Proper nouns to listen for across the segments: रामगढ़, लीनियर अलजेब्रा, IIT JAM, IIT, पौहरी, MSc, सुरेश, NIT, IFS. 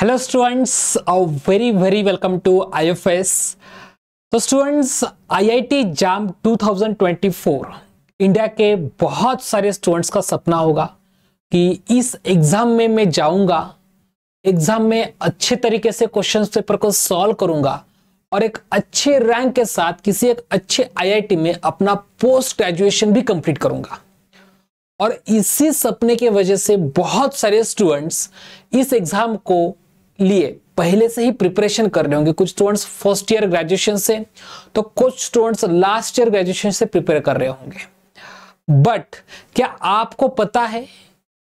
Hello students, very welcome to IFS। तो students, IIT JAM 2024 India के बहुत सारे स्टूडेंट्स का सपना होगा कि इस एग्ज़ाम में मैं जाऊंगा, एग्ज़ाम में अच्छे तरीके से क्वेश्चन पेपर को सॉल्व करूंगा और एक अच्छे रैंक के साथ किसी एक अच्छे IIT में अपना पोस्ट ग्रेजुएशन भी कंप्लीट करूंगा। और इसी सपने के वजह से बहुत सारे स्टूडेंट्स इस एग्ज़ाम को लिए पहले से ही प्रिपरेशन कर रहे होंगे। कुछ स्टूडेंट्स फर्स्ट ईयर ग्रेजुएशन से, तो कुछ स्टूडेंट्स लास्ट ईयर ग्रेजुएशन से प्रिपेयर कर रहे होंगे। बट क्या आपको पता है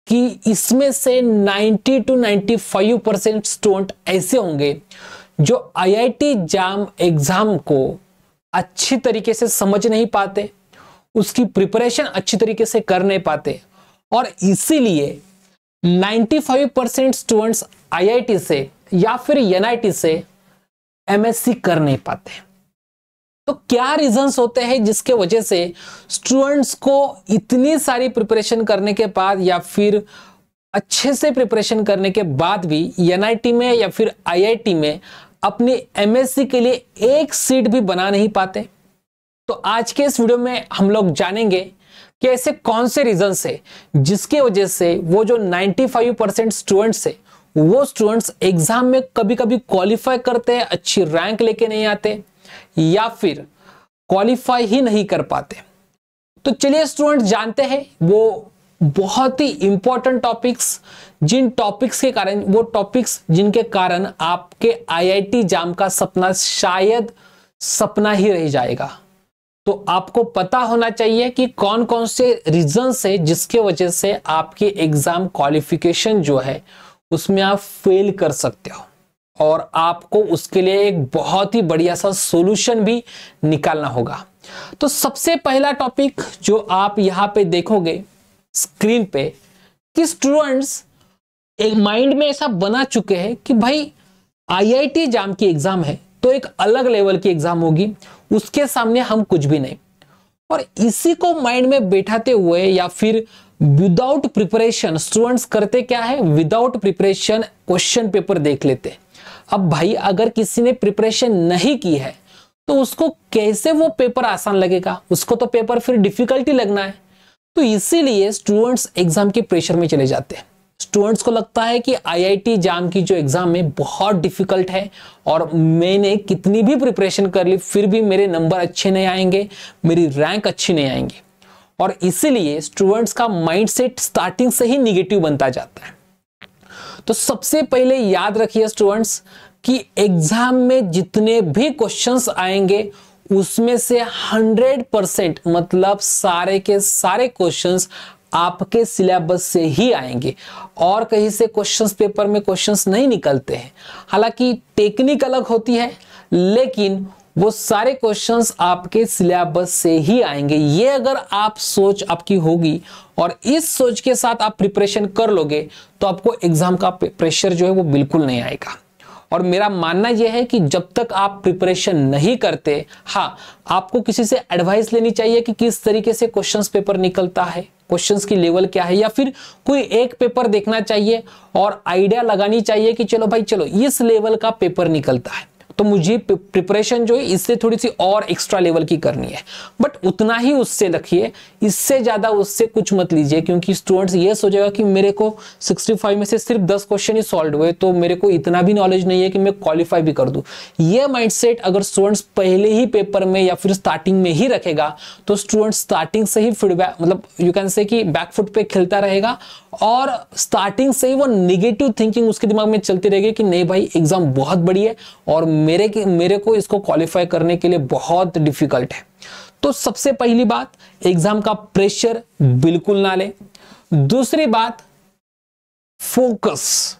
कि इसमें से 90 to 95% स्टूडेंट ऐसे होंगे जो IIT जाम एग्ज़ाम को अच्छी तरीके से समझ नहीं पाते, उसकी प्रिपरेशन अच्छी तरीके से कर नहीं पाते और इसीलिए 95% स्टूडेंट्स IIT से या फिर NIT से MSc कर नहीं पाते। तो क्या रीजंस होते हैं जिसके वजह से स्टूडेंट्स को इतनी सारी प्रिपरेशन करने के बाद या फिर अच्छे से प्रिपरेशन करने के बाद भी NIT में या फिर IIT में अपनी MSc के लिए एक सीट भी बना नहीं पाते? तो आज के इस वीडियो में हम लोग जानेंगे कि ऐसे कौन से रीजंस है जिसके वजह से वो जो 95% स्टूडेंट्स है वो स्टूडेंट्स एग्जाम में कभी कभी क्वालिफाई करते हैं, अच्छी रैंक लेके नहीं आते या फिर क्वालिफाई ही नहीं कर पाते। तो चलिए स्टूडेंट्स जानते हैं वो बहुत ही इंपॉर्टेंट टॉपिक्स, जिनके कारण आपके IIT जाम का सपना शायद सपना ही रह जाएगा। तो आपको पता होना चाहिए कि कौन कौन से रीजंस है जिसके वजह से आपके एग्जाम क्वालिफिकेशन जो है उसमें आप फेल कर सकते हो और आपको उसके लिए एक बहुत ही बढ़िया सा सॉल्यूशन भी निकालना होगा। तो सबसे पहला टॉपिक जो आप यहाँ पे देखोगे स्क्रीन पे कि स्टूडेंट्स एक माइंड में ऐसा बना चुके हैं कि भाई IIT जाम की एग्जाम है तो एक अलग लेवल की एग्जाम होगी, उसके सामने हम कुछ भी नहीं। और इसी को माइंड में बैठाते हुए या फिर विदाउट प्रिपरेशन स्टूडेंट्स करते क्या है, विदाउट प्रिपरेशन क्वेश्चन पेपर देख लेते। अब भाई अगर किसी ने प्रिपरेशन नहीं की है तो उसको कैसे वो पेपर आसान लगेगा, उसको तो पेपर फिर डिफिकल्टी लगना है। तो इसीलिए स्टूडेंट्स एग्जाम के प्रेशर में चले जाते हैं। स्टूडेंट्स को लगता है कि IIT जाम की जो एग्ज़ाम है बहुत डिफिकल्ट है और मैंने कितनी भी प्रिपरेशन कर ली फिर भी मेरे नंबर अच्छे नहीं आएंगे, मेरी रैंक अच्छी नहीं आएंगी। और इसीलिए स्टूडेंट्स का माइंडसेट स्टार्टिंग से ही निगेटिव बनता जाता है। तो सबसे पहले याद रखिए स्टूडेंट्स कि एग्ज़ाम में जितने भी क्वेश्चंस आएंगे उसमें से 100% मतलब सारे के सारे क्वेश्चंस आपके सिलेबस से ही आएंगे और कहीं से क्वेश्चंस पेपर में क्वेश्चंस नहीं निकलते हैं। हालांकि टेक्निक अलग होती है लेकिन वो सारे क्वेश्चंस आपके सिलेबस से ही आएंगे। ये अगर आप सोच आपकी होगी और इस सोच के साथ आप प्रिपरेशन कर लोगे तो आपको एग्जाम का प्रेशर जो है वो बिल्कुल नहीं आएगा। और मेरा मानना यह है कि जब तक आप प्रिपरेशन नहीं करते, हाँ आपको किसी से एडवाइस लेनी चाहिए कि किस तरीके से क्वेश्चंस पेपर निकलता है, क्वेश्चंस की लेवल क्या है, या फिर कोई एक पेपर देखना चाहिए और आइडिया लगानी चाहिए कि चलो भाई चलो इस लेवल का पेपर निकलता है तो मुझे प्रिपरेशन जो है इससे थोड़ी सी और एक्स्ट्रा लेवल की करनी है। बट उतना ही उससे रखिए, इससे ज़्यादा उससे कुछ मत लीजिए क्योंकि स्टूडेंट्स ये सोचेगा कि मेरे को 65 में से सिर्फ 10 क्वेश्चन ही सॉल्व हुए तो मेरे को इतना भी नॉलेज नहीं है कि मैं क्वालिफाई भी कर दूं। ये माइंडसेट अगर स्टूडेंट्स पहले ही पेपर में या फिर स्टार्टिंग में ही रखेगा तो स्टूडेंट्स स्टार्टिंग से ही फीडबैक मतलब यू कैन से कि बैकफुट पे खेलता रहेगा और स्टार्टिंग से ही वो निगेटिव थिंकिंग उसके दिमाग में चलती रहेगी कि नहीं भाई एग्जाम बहुत बड़ी है और मेरे को इसको क्वालिफाई करने के लिए बहुत डिफिकल्ट है। तो सबसे पहली बात, एग्जाम का प्रेशर बिल्कुल ना ले। दूसरी बात, फोकस।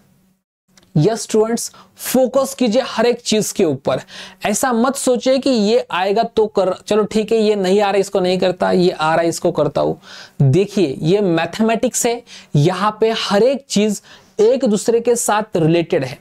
यस स्टूडेंट्स, फोकस कीजिए हर एक चीज के ऊपर। ऐसा मत सोचिए कि ये आएगा तो कर चलो ठीक है, ये नहीं आ रहा इसको नहीं करता, ये आ रहा इसको करता हूं। देखिए ये मैथमेटिक्स है, यहां पे हर एक चीज एक दूसरे के साथ रिलेटेड है।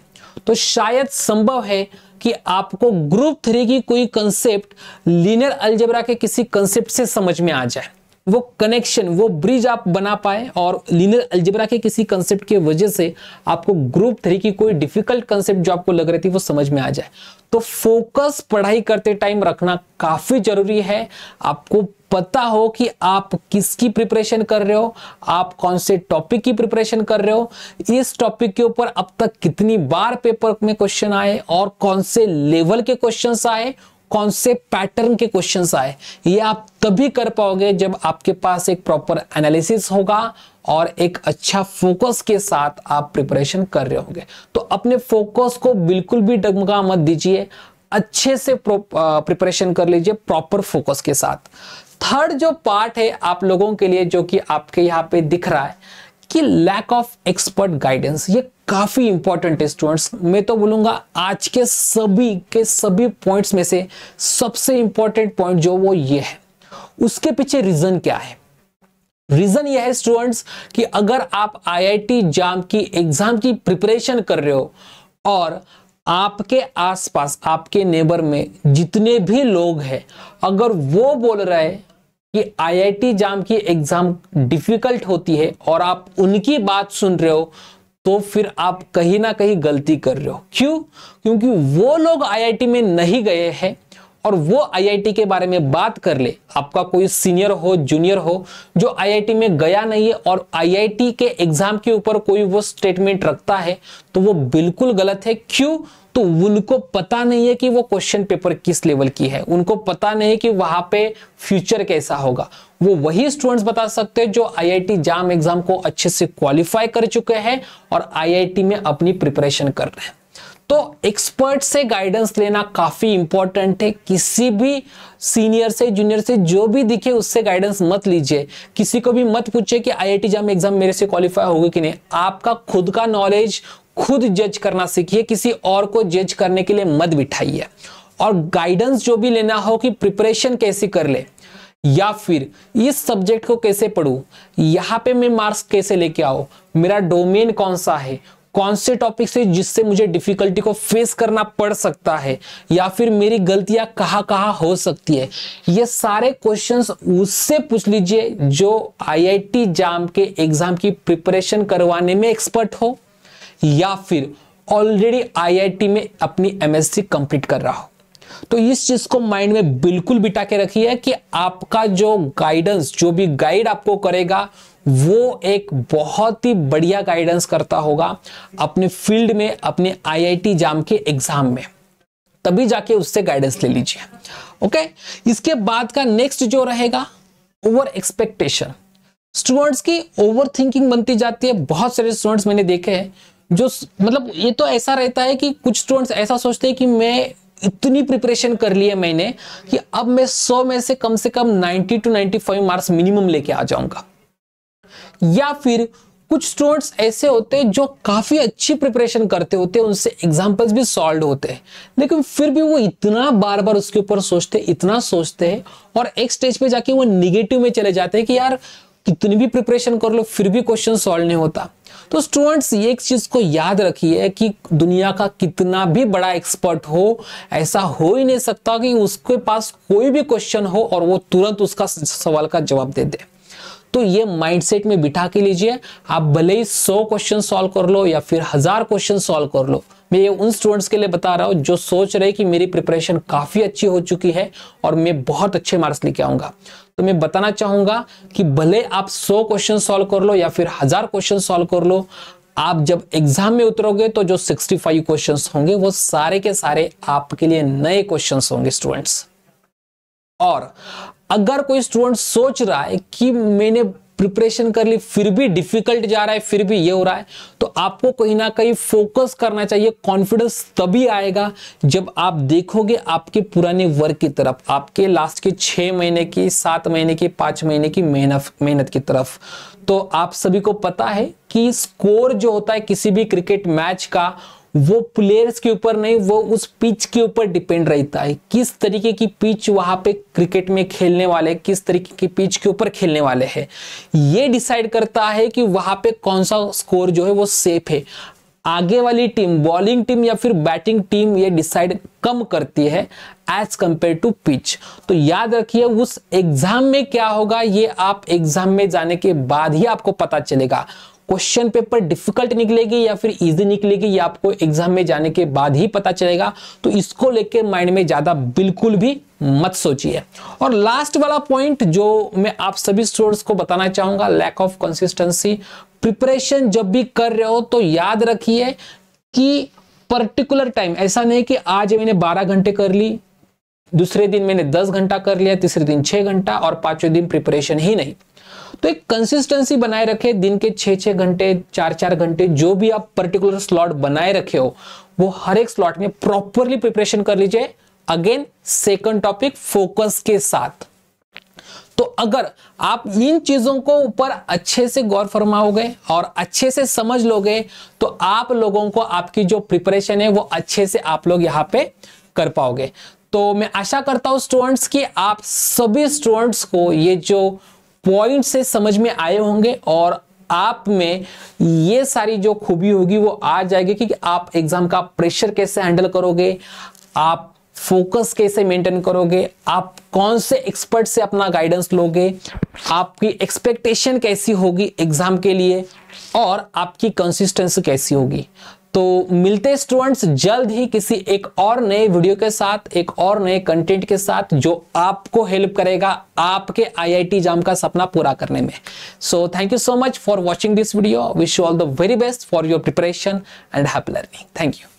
तो शायद संभव है कि आपको ग्रुप 3 की कोई कंसेप्ट लीनियर अलजेब्रा के किसी कंसेप्ट से समझ में आ जाए वो कनेक्शन, वो ब्रिज आप बना पाए। और लीनियर अलजेब्रा के किसी कंसेप्ट की वजह से आपको ग्रुप 3 की कोई डिफिकल्ट कंसेप्ट जो आपको लग रही थी वो समझ में आ जाए। तो फोकस पढ़ाई करते टाइम रखना काफी जरूरी है। आपको पता हो कि आप किसकी प्रिपरेशन कर रहे हो, आप कौन से टॉपिक की प्रिपरेशन कर रहे हो, इस टॉपिक के ऊपर अब तक कितनी बार पेपर में क्वेश्चन आए और कौन से लेवल के क्वेश्चंस आए, कौन से पैटर्न के क्वेश्चंस आए। ये आप तभी कर पाओगे जब आपके पास एक प्रॉपर एनालिसिस होगा और एक अच्छा फोकस के साथ आप प्रिपरेशन कर रहे होंगे। तो अपने फोकस को बिल्कुल भी डगमगा मत दीजिए, अच्छे से प्रिपरेशन कर लीजिए प्रॉपर फोकस के साथ। थर्ड जो पार्ट है आप लोगों के लिए जो कि आपके यहाँ पे दिख रहा है कि लैक ऑफ एक्सपर्ट गाइडेंस, ये काफी इंपॉर्टेंट है स्टूडेंट्स। मैं तो बोलूंगा आज के सभी पॉइंट्स में से सबसे इंपॉर्टेंट पॉइंट जो वो ये है। उसके पीछे रीजन क्या है? रीजन यह है स्टूडेंट्स कि अगर आप आईआईटी जाम की एग्जाम की प्रिपरेशन कर रहे हो और आपके आसपास आपके नेबर में जितने भी लोग हैं अगर वो बोल रहे हैं कि आईआईटी जाम की एग्जाम डिफिकल्ट होती है और आप उनकी बात सुन रहे हो, तो फिर आप कहीं ना कहीं गलती कर रहे हो। क्यों? क्योंकि वो लोग आईआईटी में नहीं गए हैं और वो आईआईटी के बारे में बात कर ले। आपका कोई सीनियर हो, जूनियर हो जो आईआईटी में गया नहीं है और आईआईटी के एग्जाम के ऊपर कोई वो स्टेटमेंट रखता है तो वो बिल्कुल गलत है। क्यों? तो उनको पता नहीं है कि वो क्वेश्चन पेपर किस लेवल की है, उनको पता नहीं है कि वहां पे फ्यूचर कैसा होगा। वो वही स्टूडेंट्स बता सकते हैं जो आईआईटी जाम एग्जाम को अच्छे से क्वालिफाई कर चुके हैं और आईआईटी में अपनी प्रिपरेशन कर रहे हैं। तो एक्सपर्ट से गाइडेंस लेना काफी इंपॉर्टेंट है। किसी भी सीनियर से, जूनियर से, जो भी दिखे उससे गाइडेंस मत लीजिए। किसी को भी मत पूछे कि आईआईटी जाम एग्जाम मेरे से क्वालिफाई होगी कि नहीं। आपका खुद का नॉलेज खुद जज करना सीखिए, किसी और को जज करने के लिए मत बिठाइए। और गाइडेंस जो भी लेना हो कि प्रिपरेशन कैसे कर ले या फिर इस सब्जेक्ट को कैसे पढूं, यहाँ पे मैं मार्क्स कैसे लेके आऊं, मेरा डोमेन कौन सा है, कौन से टॉपिक से जिससे मुझे डिफिकल्टी को फेस करना पड़ सकता है या फिर मेरी गलतियां कहाँ हो सकती है, ये सारे क्वेश्चंस उससे पूछ लीजिए जो आईआईटी जाम के एग्जाम की प्रिपरेशन करवाने में एक्सपर्ट हो या फिर ऑलरेडी आईआईटी में अपनी एमएससी कंप्लीट कर रहा हो। तो इस चीज को माइंड में बिल्कुल बिठा के रखिए कि आपका जो गाइडेंस, जो भी गाइड आपको करेगा वो एक बहुत ही बढ़िया गाइडेंस करता होगा अपने फील्ड में, अपने आईआईटी जाम के एग्जाम में। तभी जाके उससे गाइडेंस ले लीजिए। ओके, इसके बाद का नेक्स्ट जो रहेगा ओवर एक्सपेक्टेशन। स्टूडेंट्स की ओवर थिंकिंग बनती जाती है। बहुत सारे स्टूडेंट्स मैंने देखे हैं जो मतलब ये तो ऐसा रहता है कि कुछ स्टूडेंट्स ऐसा सोचते हैं कि मैं इतनी प्रिपरेशन कर ली है मैंने कि अब मैं 100 में से कम 90 टू 95 मार्क्स मिनिमम लेके आ जाऊंगा। या फिर कुछ स्टूडेंट्स ऐसे होते हैं जो काफी अच्छी प्रिपरेशन करते होते हैं, उनसे एग्जाम्पल्स भी सॉल्व होते हैं, लेकिन फिर भी वो इतना बार बार उसके ऊपर सोचते, इतना सोचते हैं और एक स्टेज पे जाके वो निगेटिव में चले जाते हैं कि यार कितनी भी प्रिपरेशन कर लो फिर भी क्वेश्चन सॉल्व नहीं होता। तो स्टूडेंट्स ये एक चीज को याद रखिए कि दुनिया का कितना भी बड़ा एक्सपर्ट हो, ऐसा हो ही नहीं सकता कि उसके पास कोई भी क्वेश्चन हो और वो तुरंत उसका सवाल का जवाब दे दे। तो ये माइंडसेट में बिठा के लीजिए। आप भले ही 100 क्वेश्चन सॉल्व कर लो या फिर 1000 क्वेश्चन सॉल्व कर लो। मैं ये उन स्टूडेंट्स के लिए बता रहा हूँ जो सोच रहे कि मेरी प्रिपरेशन काफी अच्छी हो चुकी है और मैं बहुत अच्छे मार्क्स लेके आऊंगा। तो मैं बताना चाहूंगा कि भले आप 100 क्वेश्चन सॉल्व कर लो या फिर 1000 क्वेश्चन सॉल्व कर लो, आप जब एग्जाम में उतरोगे तो जो 65 क्वेश्चंस होंगे वो सारे के सारे आपके लिए नए क्वेश्चंस होंगे स्टूडेंट्स। और अगर कोई स्टूडेंट सोच रहा है कि मैंने प्रिपरेशन कर ली फिर भी डिफिकल्ट जा रहा है, फिर भी ये हो रहा है, तो आपको कहीं ना कहीं फोकस करना चाहिए। कॉन्फिडेंस तभी आएगा जब आप देखोगे आपके पुराने वर्क की तरफ, आपके लास्ट के 6 महीने की, 7 महीने की, 5 महीने की मेहनत की तरफ। तो आप सभी को पता है कि स्कोर जो होता है किसी भी क्रिकेट मैच का वो प्लेयर्स के ऊपर नहीं, वो उस पिच के ऊपर डिपेंड रहता है। किस तरीके की पिच वहां पे क्रिकेट में खेलने वाले, किस तरीके की पिच के ऊपर खेलने वाले हैं, ये डिसाइड करता है कि वहां पे कौन सा स्कोर जो है वो सेफ है। आगे वाली टीम बॉलिंग टीम या फिर बैटिंग टीम ये डिसाइड कम करती है एज कंपेयर टू पिच। तो याद रखिए उस एग्जाम में क्या होगा ये आप एग्जाम में जाने के बाद ही आपको पता चलेगा। क्वेश्चन पेपर डिफिकल्ट निकलेगी या फिर इजी निकलेगी ये आपको एग्जाम में जाने के बाद ही पता चलेगा। तो इसको लेके माइंड में ज्यादा बिल्कुल भी मत सोचिए। और लास्ट वाला पॉइंट जो मैं आप सभी स्टूडेंट्स को बताना चाहूंगा, लैक ऑफ कंसिस्टेंसी। प्रिपरेशन जब भी कर रहे हो तो याद रखिए कि पर्टिकुलर टाइम, ऐसा नहीं कि आज मैंने 12 घंटे कर ली, दूसरे दिन मैंने 10 घंटा कर लिया, तीसरे दिन 6 घंटा और पांचवें दिन प्रिपरेशन ही नहीं। तो एक कंसिस्टेंसी बनाए रखे, दिन के 6-6 घंटे 4-4 घंटे जो भी आप पर्टिकुलर स्लॉट बनाए रखे हो वो हर एक स्लॉट में प्रॉपरली प्रिपरेशन कर लीजिए। अगेन सेकंड टॉपिक फोकस के साथ। तो अगर आप इन चीजों को ऊपर अच्छे से गौर फरमाओगे और अच्छे से समझ लोगे तो आप लोगों को आपकी जो प्रिपरेशन है वो अच्छे से आप लोग यहाँ पे कर पाओगे। तो मैं आशा करता हूं स्टूडेंट्स कि आप सभी स्टूडेंट्स को ये जो पॉइंट से समझ में आए होंगे और आप में ये सारी जो खूबी होगी वो आ जाएगी कि आप एग्जाम का प्रेशर कैसे हैंडल करोगे, आप फोकस कैसे मेंटेन करोगे, आप कौन से एक्सपर्ट से अपना गाइडेंस लोगे, आपकी एक्सपेक्टेशन कैसी होगी एग्जाम के लिए और आपकी कंसिस्टेंसी कैसी होगी। तो मिलते स्टूडेंट्स जल्द ही किसी एक और नए वीडियो के साथ, एक और नए कंटेंट के साथ जो आपको हेल्प करेगा आपके IIT जाम का सपना पूरा करने में। So thank you so much for watching this video. Wish you all the very best for your preparation and happy learning. Thank you.